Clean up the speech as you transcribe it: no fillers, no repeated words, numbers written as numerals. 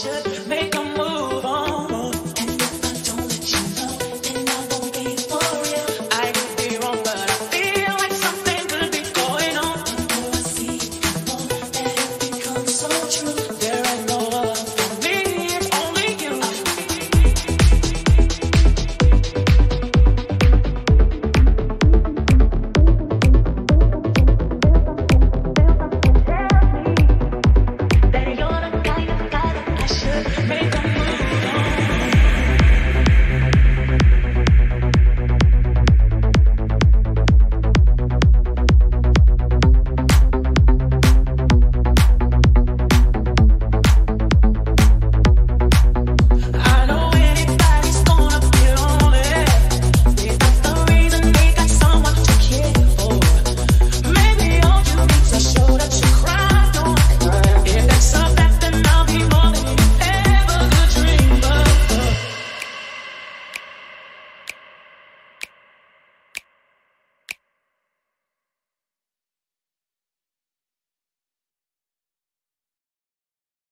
should.